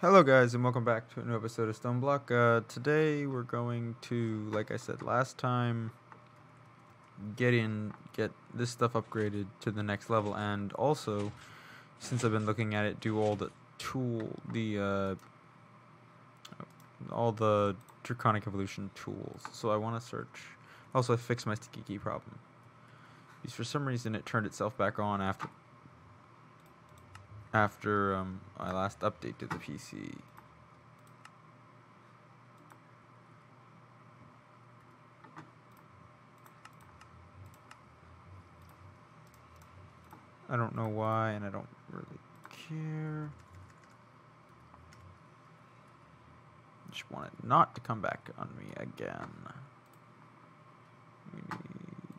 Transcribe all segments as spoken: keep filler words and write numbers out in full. Hello guys and welcome back to another episode of Stoneblock. Uh, today we're going to, like I said last time, get in, get this stuff upgraded to the next level, and also, since I've been looking at it, do all the tool, the, uh, all the Draconic Evolution tools. So I want to search. Also, I fixed my sticky key problem, because for some reason it turned itself back on after After um, I last updated the P C. I don't know why, and I don't really care. I just want it not to come back on me again. We need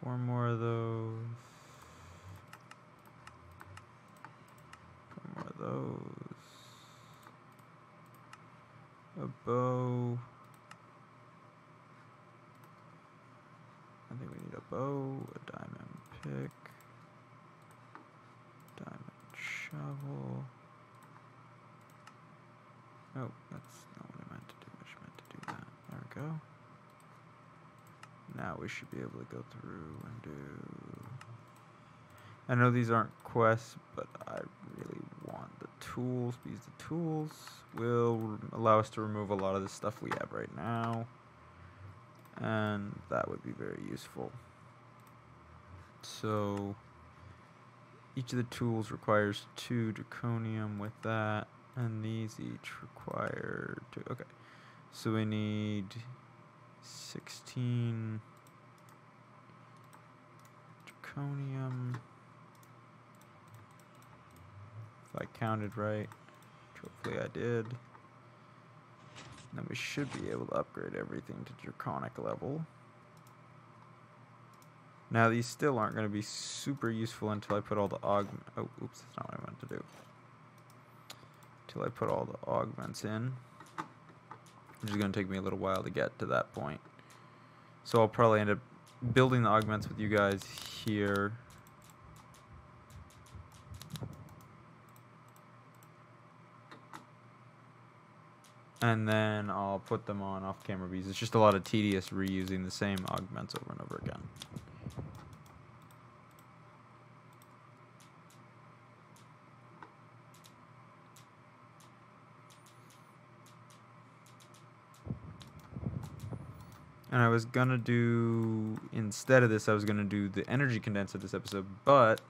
four more of those. More of those. A bow. I think we need a bow, a diamond pick, diamond shovel. Oh, that's not what I meant to do. I just meant to do that. There we go. Now we should be able to go through and do... I know these aren't quests, but I really want the tools, because the tools will allow us to remove a lot of the stuff we have right now, and that would be very useful. So each of the tools requires two draconium with that, and these each require two. Okay, so we need sixteen draconium. If I counted right, which hopefully I did, then we should be able to upgrade everything to draconic level. Now these still aren't going to be super useful until I put all the augment. Oh, oops, that's not what I meant to do. Until I put all the augments in, which is going to take me a little while to get to that point. So I'll probably end up building the augments with you guys here. And then I'll put them on off camera, because it's just a lot of tedious reusing the same augments over and over again. And I was gonna do, instead of this, I was gonna do the energy condenser this episode, but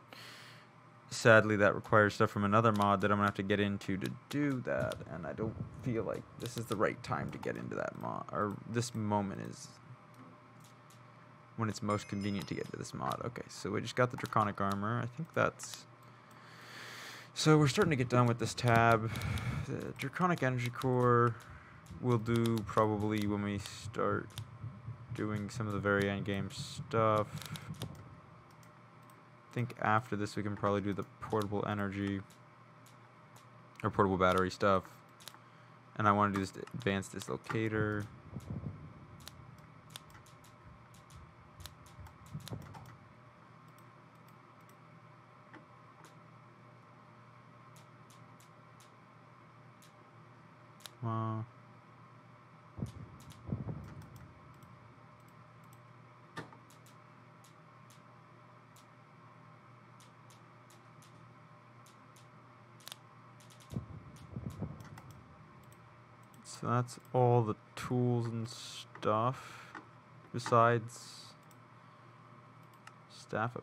sadly, that requires stuff from another mod that I'm going to have to get into to do that, and I don't feel like this is the right time to get into that mod, or this moment is when it's most convenient to get to this mod. Okay, so we just got the Draconic Armor. I think that's... So we're starting to get done with this tab. The Draconic Energy Core we'll do probably when we start doing some of the very end game stuff. I think after this we can probably do the portable energy or portable battery stuff, and I want to do this advanced dislocator. Wow. So that's all the tools and stuff, besides Staff of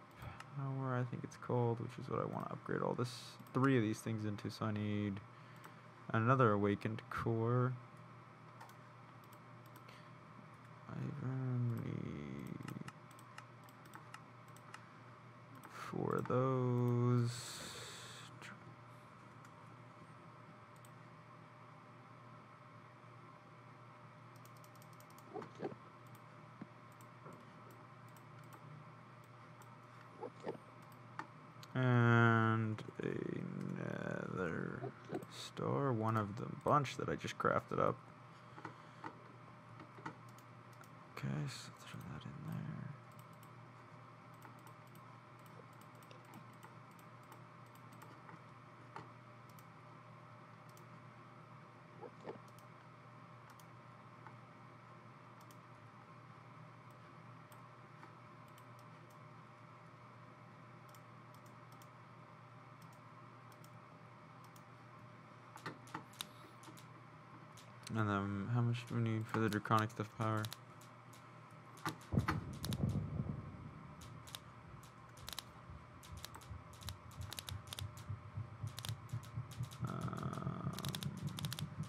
Power, I think it's called, which is what I want to upgrade all this, three of these things into. So I need another awakened core. I even need four of those. And another star, one of the bunch that I just crafted up. Okay, so throw that in there. And then how much do we need for the draconic stuff power? Um,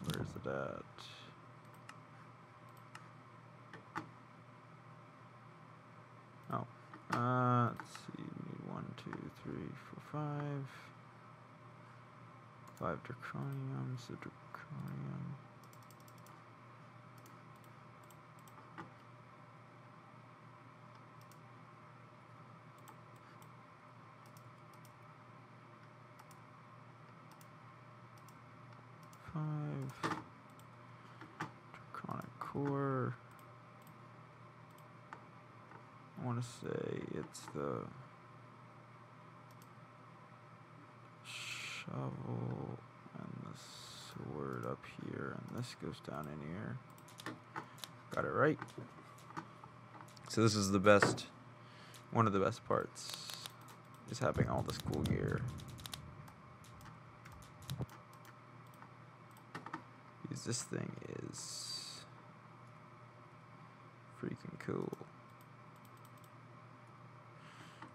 where is it at? Oh, uh, let's see, we need one, two, three, four, five. Five draconium, so draconium. Five Draconic Core. I want to say it's the shovel and the sword up here, and this goes down in here. Got it right. So this is the best, one of the best parts, is having all this cool gear. This thing is freaking cool.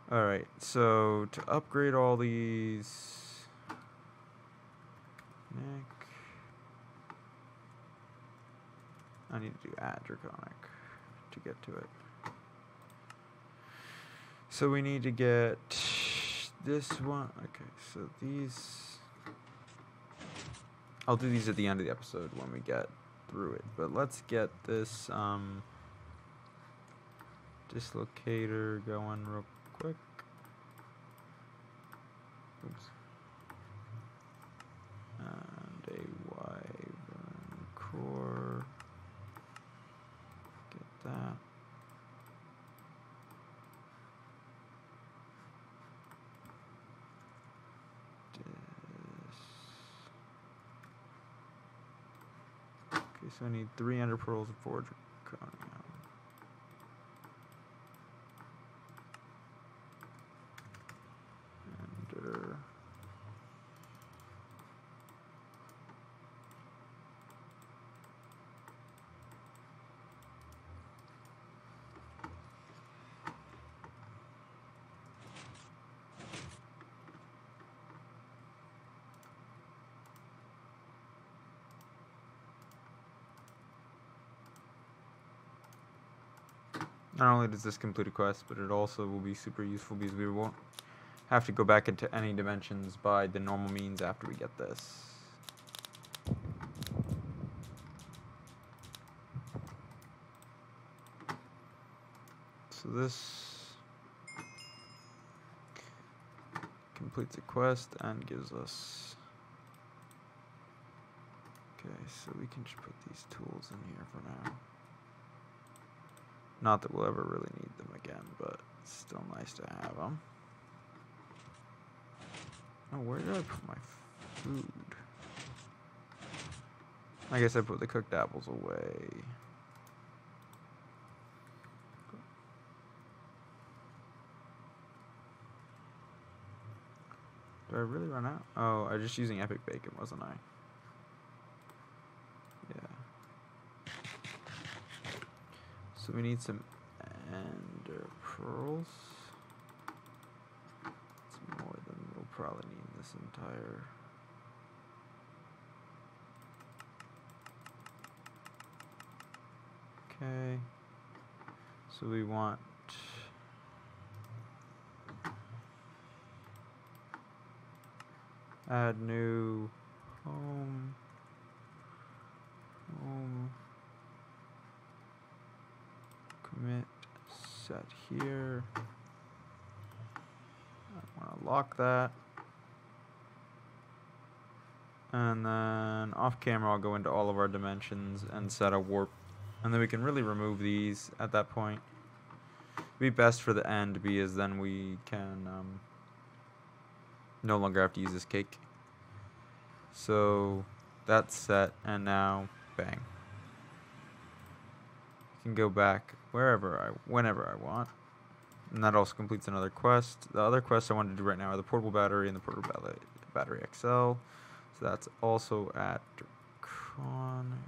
Alright, so to upgrade all these, Nick, I need to do add draconic to get to it. So we need to get this one. Okay, so these. I'll do these at the end of the episode when we get through it, but let's get this um, dislocator going real quick. Oops. And a wyvern core. Get that. So I need three ender pearls and four draconium. Ender. Not only does this complete a quest, but it also will be super useful because we won't have to go back into any dimensions by the normal means after we get this. So this completes a quest and gives us... Okay, so we can just put these tools in here for now. Not that we'll ever really need them again, but it's still nice to have them. Oh, where did I put my food? I guess I put the cooked apples away. Did I really run out? Oh, I was just using epic bacon, wasn't I? So we need some ender pearls. It's more than we'll probably need in this entire... Okay. So we want... Add new home. Home. Commit, set here. I want to lock that. And then off camera, I'll go into all of our dimensions and set a warp. And then we can really remove these at that point. It'd be best for the end because then we can um, no longer have to use this cake. So that's set, and now bang. Can go back wherever I, whenever I want, and that also completes another quest. The other quests I wanted to do right now are the portable battery and the portable battery, battery X L. So that's also at Draconic.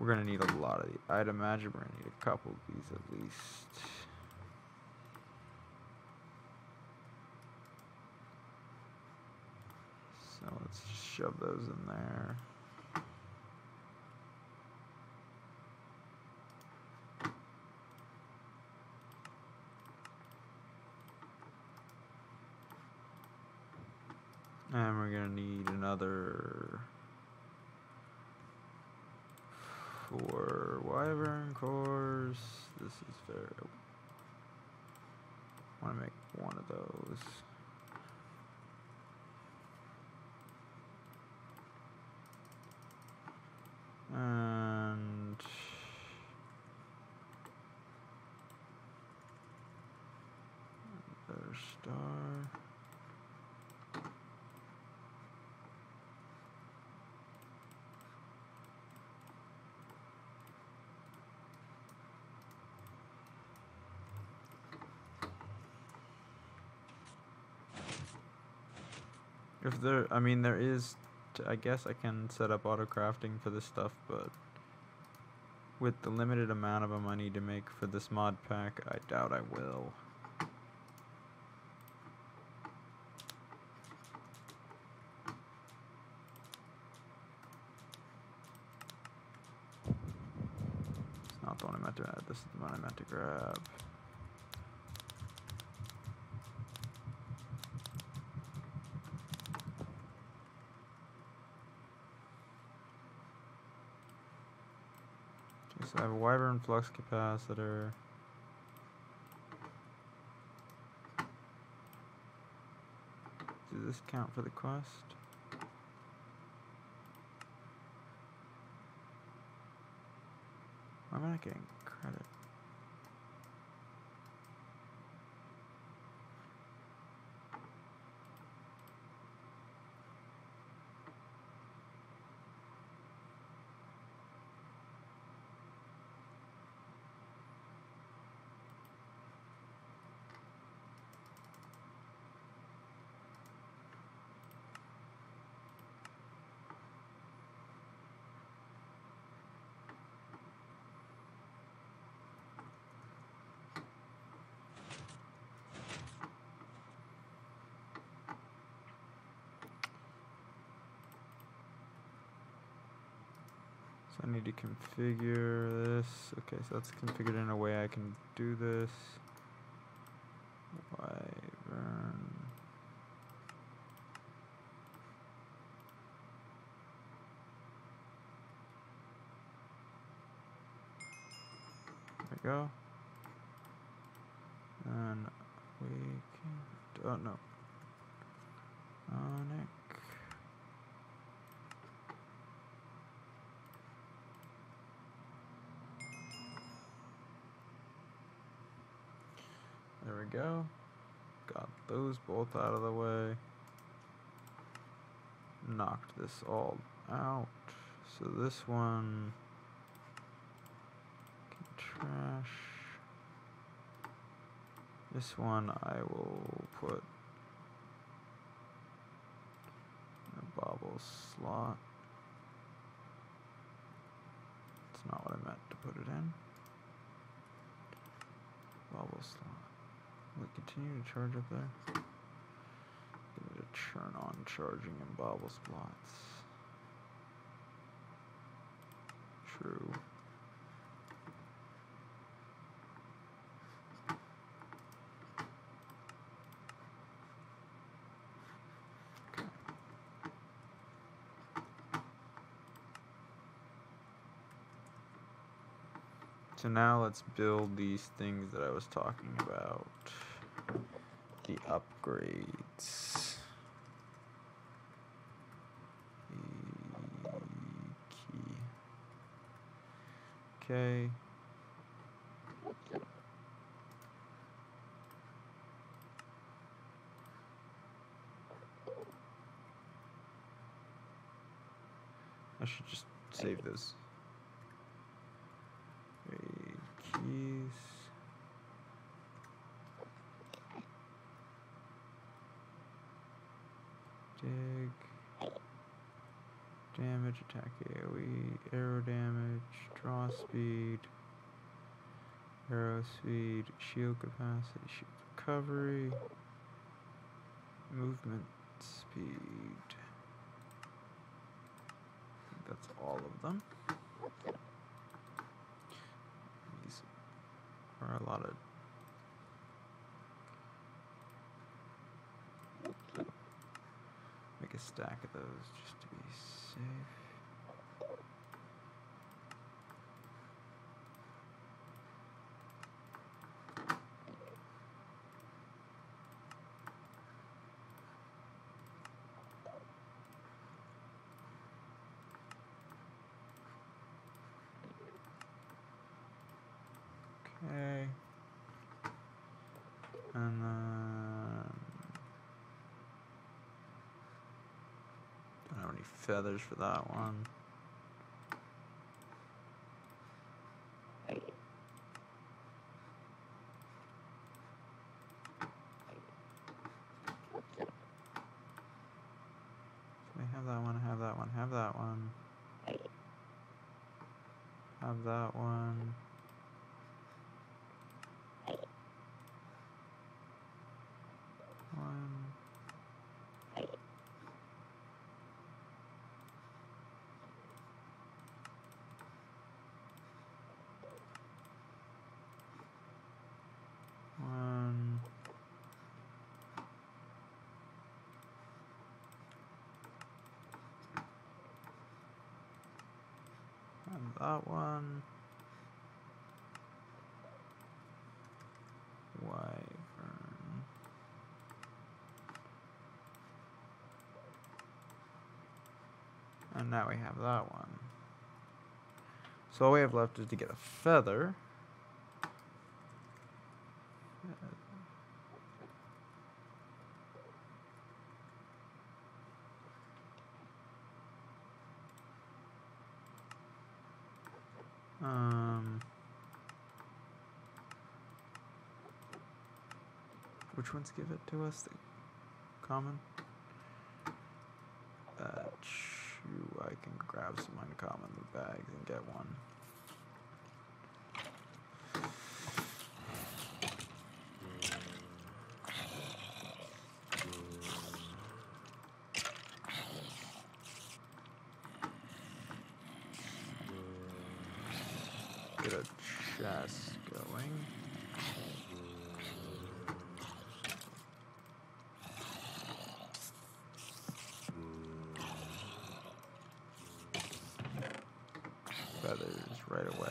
We're gonna need a lot of these. I'd imagine we're gonna need a couple of these at least. So let's just shove those in there. And we're gonna need another for wyvern cores. This is very. I want to make one of those. And another star. If there, I mean, there is, t I guess I can set up auto crafting for this stuff, but with the limited amount of them I need to make for this mod pack, I doubt I will. It's not the one I meant to add, this is the one I meant to grab. So I have a wyvern flux capacitor. Does this count for the quest? Why am I not getting credit? I need to configure this. Okay, so that's configured in a way I can do this. Wyvern. There we go. And we can. Oh no. Onyx. There we go. Got those both out of the way. Knocked this all out. So this one can trash. This one I will put in a bobble slot. That's not what I meant to put it in. Bobble slot. Will it continue to charge up there? Give it a turn on charging in bobble slots. True. So now let's build these things that I was talking about. The upgrades. Okay. I should just save this. Keys. Dig. damage, attack A O E, arrow damage, draw speed, arrow speed, shield capacity, shield recovery, movement speed. I think that's all of them. These are a lot of make a stack of those just to be safe. Okay, and um, don't have any feathers for that one. So have that one. Have that one. Have that one. Have that one. That one, wyvern, and now we have that one. So all we have left is to get a feather. Um, which ones give it to us? The common? Uh, shoo, I can grab some uncommon bags and get one. Get a chest going. Feathers right away.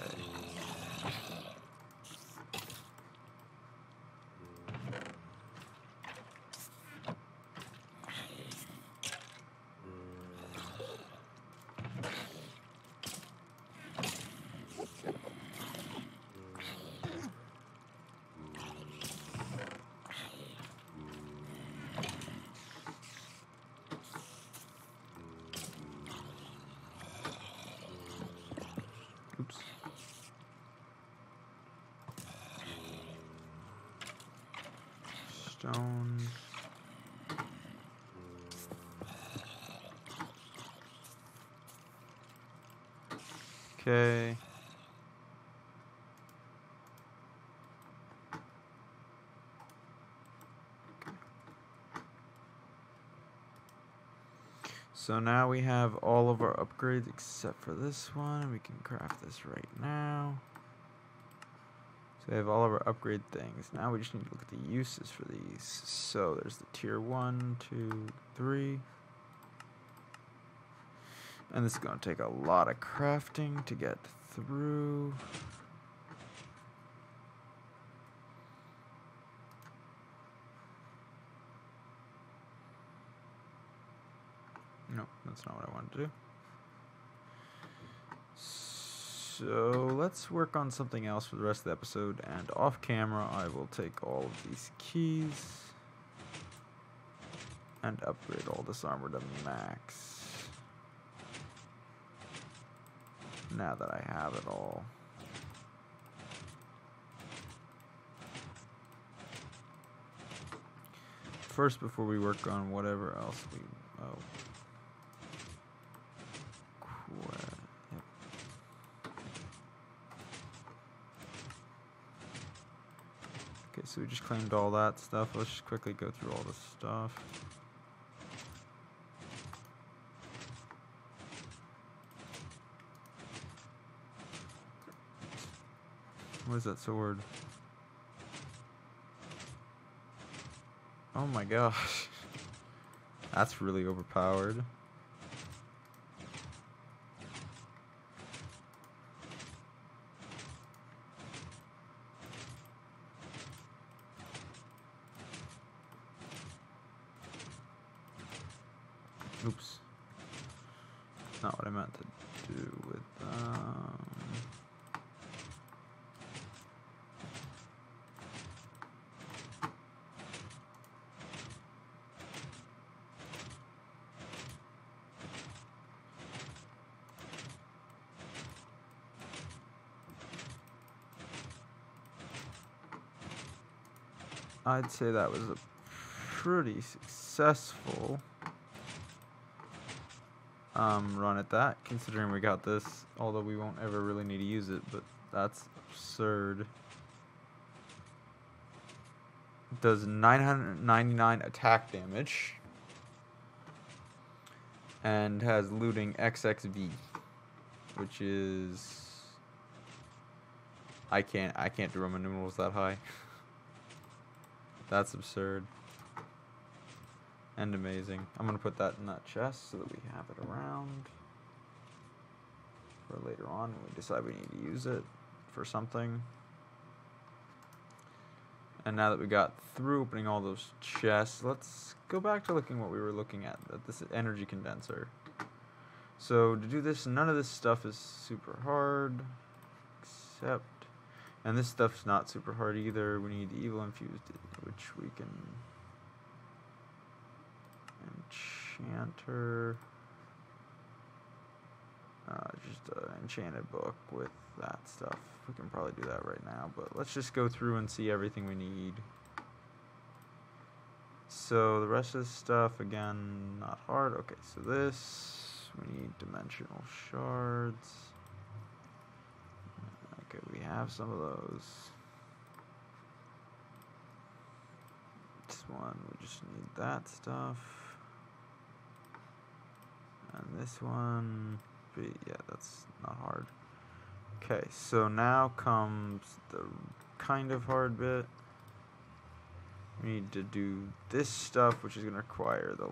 Oops. Stone. Okay. So now we have all of our upgrades except for this one. We can craft this right now. So we have all of our upgrade things. Now we just need to look at the uses for these. So there's the tier one, two, three. And this is going to take a lot of crafting to get through. Nope, that's not what I wanted to do. So let's work on something else for the rest of the episode, and off camera I will take all of these keys and upgrade all this armor to max. Now that I have it all. First, before we work on whatever else we... Oh. so we just claimed all that stuff. Let's just quickly go through all this stuff. What is that sword? Oh my gosh. That's really overpowered. Oops. Not what I meant to do with um I'd say that was a pretty successful um, run at that, considering we got this, although we won't ever really need to use it, but that's absurd. It does nine hundred ninety-nine attack damage and has looting X X V, which is... I can't, I can't do Roman numerals that high. That's absurd. And amazing. I'm going to put that in that chest so that we have it around for later on when we decide we need to use it for something. And now that we got through opening all those chests, let's go back to looking what we were looking at, at this energy condenser. So to do this, none of this stuff is super hard, except... And this stuff's not super hard either. We need the evil infused, which we can... Enchanter... Uh, just an enchanted book with that stuff. We can probably do that right now, but let's just go through and see everything we need. So the rest of this stuff, again, not hard. Okay, so this... We need dimensional shards. Okay, we have some of those. This one, we just need that stuff. And this one, yeah, that's not hard. Okay, so now comes the kind of hard bit. We need to do this stuff, which is going to require the...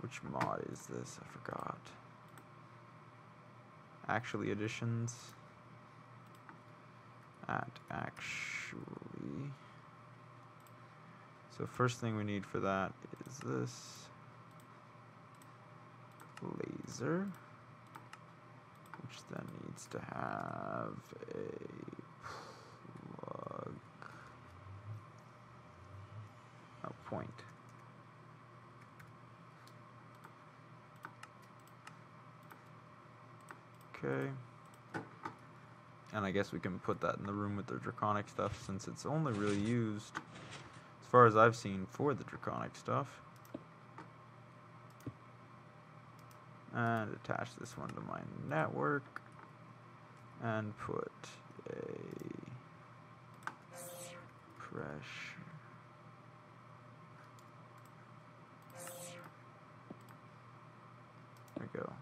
Which mod is this? I forgot. Actually Additions at actually. So first thing we need for that is this laser, which then needs to have a plug, a point. Okay, and I guess we can put that in the room with the draconic stuff, since it's only really used, as far as I've seen, for the draconic stuff. And attach this one to my network, and put a pressure. There we go.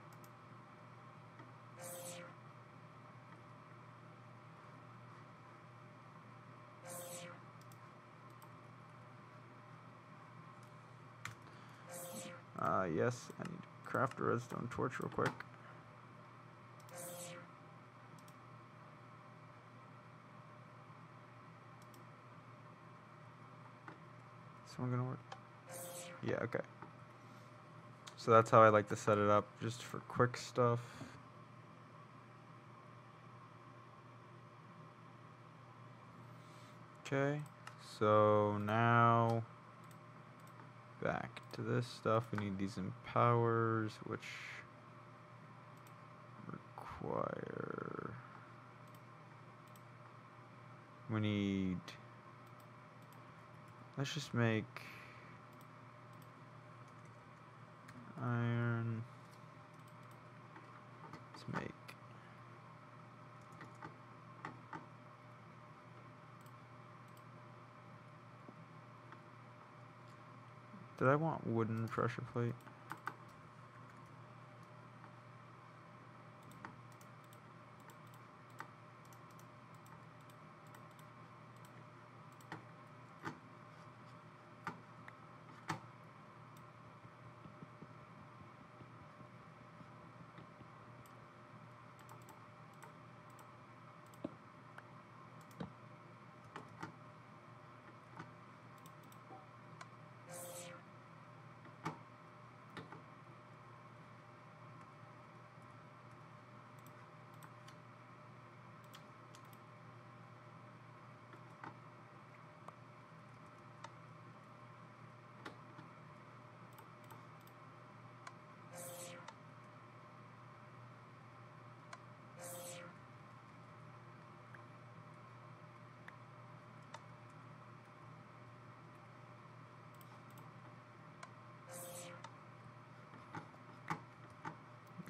Uh, yes, I need to craft a redstone torch real quick. Is one gonna work? Yeah, okay. So that's how I like to set it up, just for quick stuff. Okay, so now... Back to this stuff, we need these empowerers, which require, we need, let's just make iron, let's make Did I want wooden pressure plate?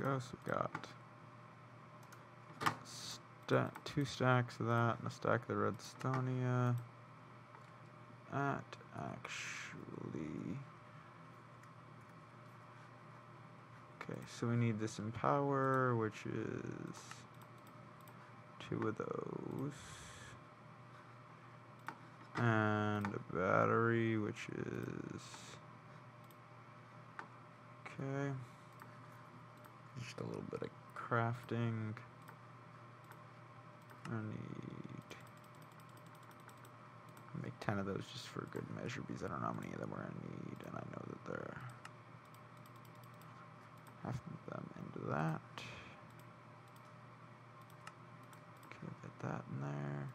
We've got sta two stacks of that and a stack of the redstonia at actually. Okay, so we need this empower, which is two of those, and a battery, which is okay. Just a little bit of crafting. I need I'll make ten of those just for good measure because I don't know how many of them we're gonna need, and I know that they're half of them into that. Okay, get that in there.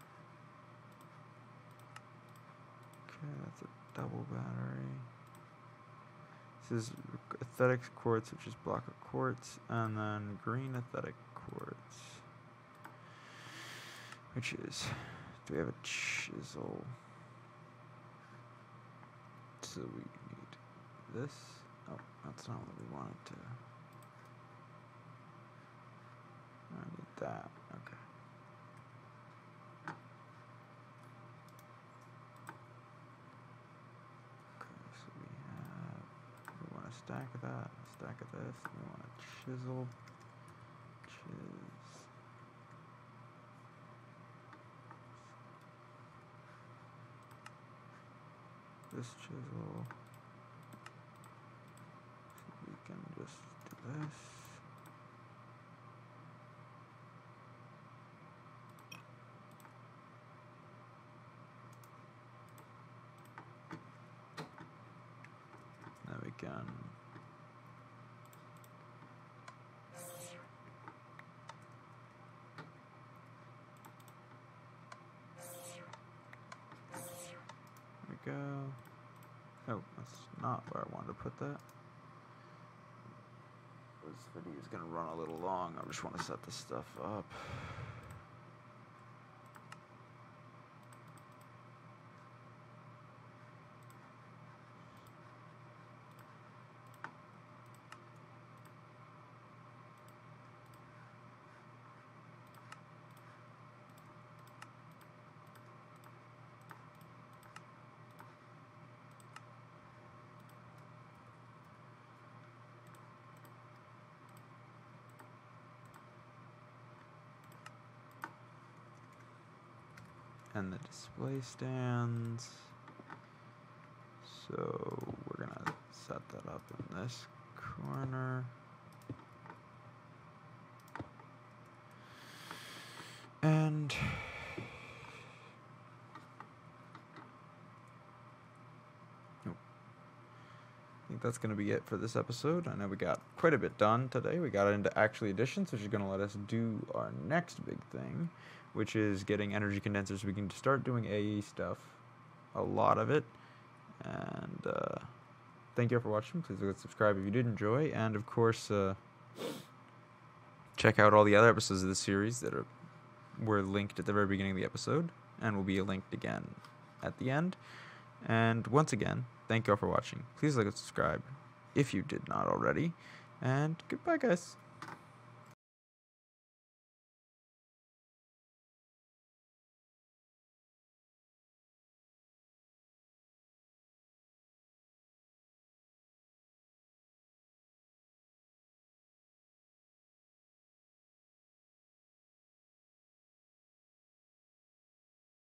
Okay, that's a double battery. This is aesthetic quartz, which is block of quartz, and then green aesthetic quartz, which is, do we have a chisel? So we need this. Oh, that's not what we wanted to. I need that. Okay. Stack of that, stack of this, we want a chisel, chiz, this chisel, so we can just do this, then we can not where I wanted to put that. This video is going to run a little long. I just want to set this stuff up. And the display stands, so we're gonna set that up in this corner, and nope. I think that's gonna be it for this episode. I know we got quite a bit done today. We got into Actually Additions, which is gonna let us do our next big thing, which is getting energy condensers. We can start doing A E stuff, a lot of it. And uh, thank you all for watching. Please click subscribe if you did enjoy. And, of course, uh, check out all the other episodes of the series that are were linked at the very beginning of the episode and will be linked again at the end. And, once again, thank you all for watching. Please click subscribe if you did not already. And goodbye, guys.